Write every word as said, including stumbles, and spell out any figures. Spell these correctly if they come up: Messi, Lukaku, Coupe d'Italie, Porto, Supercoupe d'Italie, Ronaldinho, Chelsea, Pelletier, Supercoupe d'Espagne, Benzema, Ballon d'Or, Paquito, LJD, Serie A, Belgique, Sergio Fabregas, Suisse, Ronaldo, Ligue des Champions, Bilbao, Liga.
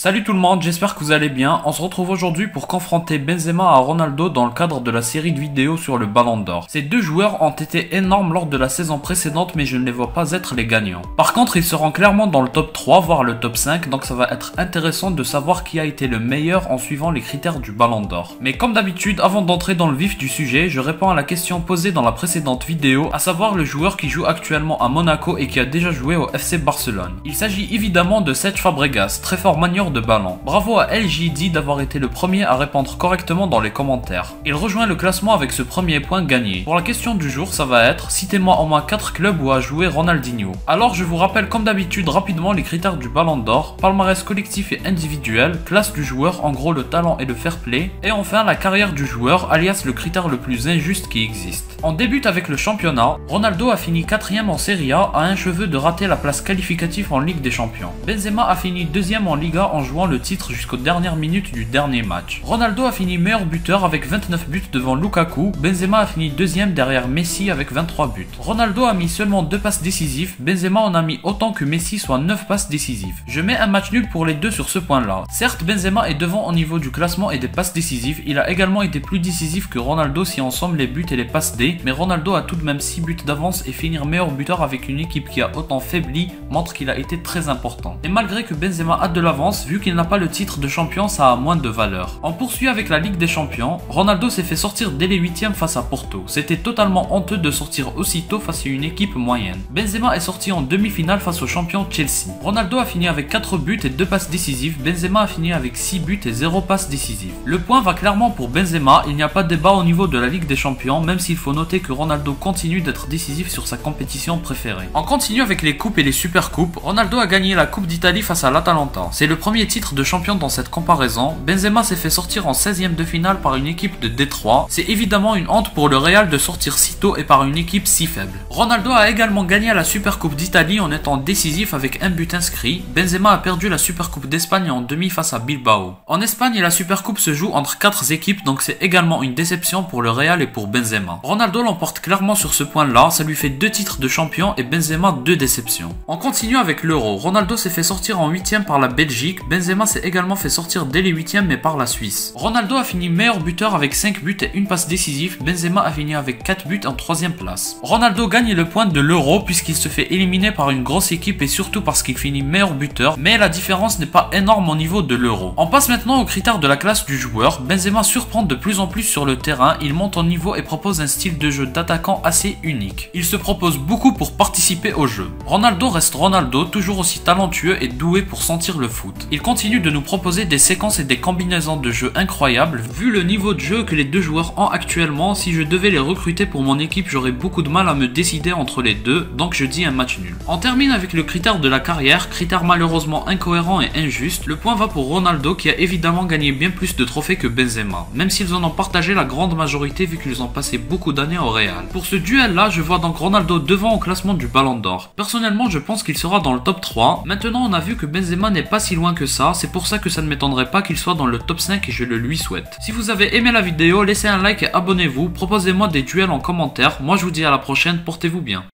Salut tout le monde, j'espère que vous allez bien. On se retrouve aujourd'hui pour confronter Benzema à Ronaldo dans le cadre de la série de vidéos sur le Ballon d'Or. Ces deux joueurs ont été énormes lors de la saison précédente, mais je ne les vois pas être les gagnants. Par contre, ils seront clairement dans le top trois, voire le top cinq, donc ça va être intéressant de savoir qui a été le meilleur en suivant les critères du Ballon d'Or. Mais comme d'habitude, avant d'entrer dans le vif du sujet, je réponds à la question posée dans la précédente vidéo, à savoir le joueur qui joue actuellement à Monaco et qui a déjà joué au F C Barcelone. Il s'agit évidemment de Sergio Fabregas, très fort manieur de ballon. Bravo à L J D d'avoir été le premier à répondre correctement dans les commentaires. Il rejoint le classement avec ce premier point gagné. Pour la question du jour, ça va être: citez-moi au moins quatre clubs où a joué Ronaldinho. Alors je vous rappelle comme d'habitude rapidement les critères du Ballon d'Or: palmarès collectif et individuel, classe du joueur, en gros le talent et le fair play, et enfin la carrière du joueur, alias le critère le plus injuste qui existe. On débute avec le championnat. Ronaldo a fini quatrième en Serie A, à un cheveu de rater la place qualificative en Ligue des Champions. Benzema a fini deuxième en Liga en jouant le titre jusqu'aux dernières minutes du dernier match. Ronaldo a fini meilleur buteur avec vingt-neuf buts devant Lukaku. Benzema a fini deuxième derrière Messi avec vingt-trois buts. Ronaldo a mis seulement deux passes décisives, Benzema en a mis autant que Messi, soit neuf passes décisives. Je mets un match nul pour les deux sur ce point là. Certes, Benzema est devant au niveau du classement et des passes décisives, il a également été plus décisif que Ronaldo si on somme les buts et les passes D, mais Ronaldo a tout de même six buts d'avance, et finir meilleur buteur avec une équipe qui a autant faibli montre qu'il a été très important. Et malgré que Benzema a de l'avance, vu qu'il n'a pas le titre de champion, ça a moins de valeur. On poursuit avec la Ligue des Champions. Ronaldo s'est fait sortir dès les huitièmes face à Porto. C'était totalement honteux de sortir aussitôt face à une équipe moyenne. Benzema est sorti en demi-finale face au champion Chelsea. Ronaldo a fini avec quatre buts et deux passes décisives. Benzema a fini avec six buts et zéro passe décisive. Le point va clairement pour Benzema, il n'y a pas de débat au niveau de la Ligue des Champions, même s'il faut noter que Ronaldo continue d'être décisif sur sa compétition préférée. On continue avec les coupes et les supercoupes. Ronaldo a gagné la Coupe d'Italie face à l'Atalanta. C'est le premier titre de champion dans cette comparaison. Benzema s'est fait sortir en seizième de finale par une équipe de Détroit. C'est évidemment une honte pour le Real de sortir si tôt et par une équipe si faible. Ronaldo a également gagné la Supercoupe d'Italie en étant décisif avec un but inscrit. Benzema a perdu la Supercoupe d'Espagne en demi face à Bilbao. En Espagne, la Supercoupe se joue entre quatre équipes, donc c'est également une déception pour le Real et pour Benzema. Ronaldo l'emporte clairement sur ce point-là, ça lui fait deux titres de champion et Benzema deux déceptions. On continue avec l'Euro. Ronaldo s'est fait sortir en huitième par la Belgique. Benzema s'est également fait sortir dès les huitièmes mais par la Suisse. Ronaldo a fini meilleur buteur avec cinq buts et une passe décisive. Benzema a fini avec quatre buts en troisième place. Ronaldo gagne le point de l'Euro puisqu'il se fait éliminer par une grosse équipe et surtout parce qu'il finit meilleur buteur, mais la différence n'est pas énorme au niveau de l'Euro. On passe maintenant aux critères de la classe du joueur. Benzema surprend de plus en plus sur le terrain, il monte en niveau et propose un style de jeu d'attaquant assez unique. Il se propose beaucoup pour participer au jeu. Ronaldo reste Ronaldo, toujours aussi talentueux et doué pour sentir le foot. Il continue de nous proposer des séquences et des combinaisons de jeu incroyables. Vu le niveau de jeu que les deux joueurs ont actuellement, si je devais les recruter pour mon équipe, j'aurais beaucoup de mal à me décider entre les deux, donc je dis un match nul. On termine avec le critère de la carrière, critère malheureusement incohérent et injuste. Le point va pour Ronaldo qui a évidemment gagné bien plus de trophées que Benzema, même s'ils en ont partagé la grande majorité vu qu'ils ont passé beaucoup d'années au Real. Pour ce duel là, je vois donc Ronaldo devant au classement du Ballon d'Or. Personnellement, je pense qu'il sera dans le top trois. Maintenant, on a vu que Benzema n'est pas si loin que ça, c'est pour ça que ça ne m'étonnerait pas qu'il soit dans le top cinq et je le lui souhaite. Si vous avez aimé la vidéo, laissez un like et abonnez-vous, proposez-moi des duels en commentaire. Moi je vous dis à la prochaine, portez-vous bien.